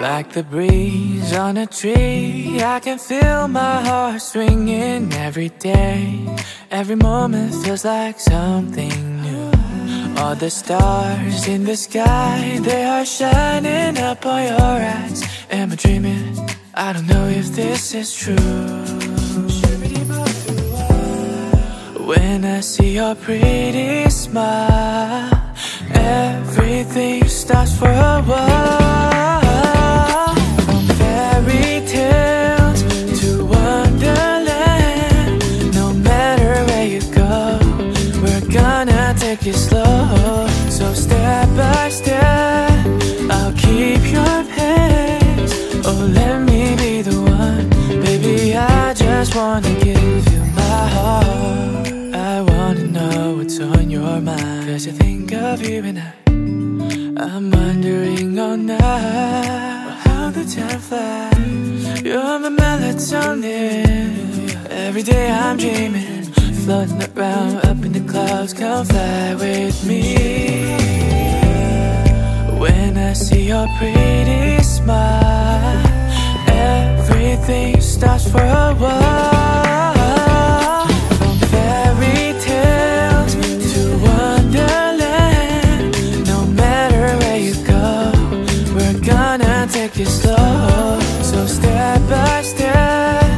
Like the breeze on a tree, I can feel my heart swinging every day. Every moment feels like something new. All the stars in the sky, they are shining up on your eyes. Am I dreaming? I don't know if this is true. When I see your pretty smile, everything stops for a while. From fairy tales to wonderland, no matter where you go, we're gonna take it slow. So step by step, I'll keep your pace. Oh, let me be the one. Baby, I just wanna give you my heart. I wanna know what's on your mind, 'cause I think of you and I'm wondering all night how the time flies. You're my melatonin. Every day I'm dreaming, floating around up in the clouds. Come fly with me. When I see your pretty smile, everything stops for a while. From fairy tales to wonderland, no matter where you go, we're gonna take it slow. So step by step,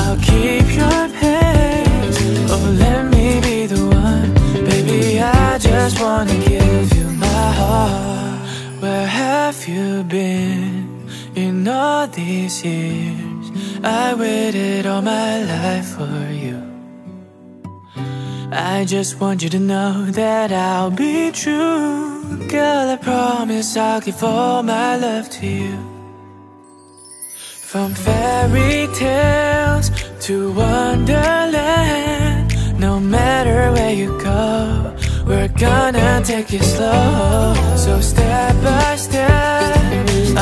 I'll keep your pace. Oh, let me be the one. Baby, I just wanna give you my heart. Where have you been in all these years? I waited all my life for you. I just want you to know that I'll be true. Girl, I promise I'll give all my love to you. From fairy tales to wonderland, no matter where you go, we're gonna take it slow. So step by step,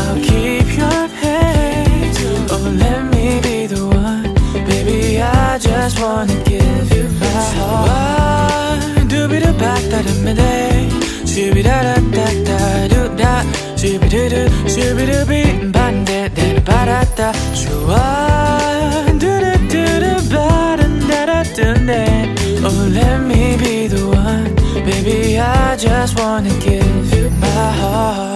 I'll keep your pace. Oh, let me be the one. Baby, I just wanna give you my heart. Dooby-doo-ba-da-da-ma-day, shoo-be-da-da-da-da-doo-da, shoo-be-doo-doo, shoo-be-doo-be-ba-da-da-da-ba-da-da, shoo-ah, doo-doo-doo-doo-ba-da-da-da-da-da. Oh, let me be the one. Baby, I just wanna give you my heart.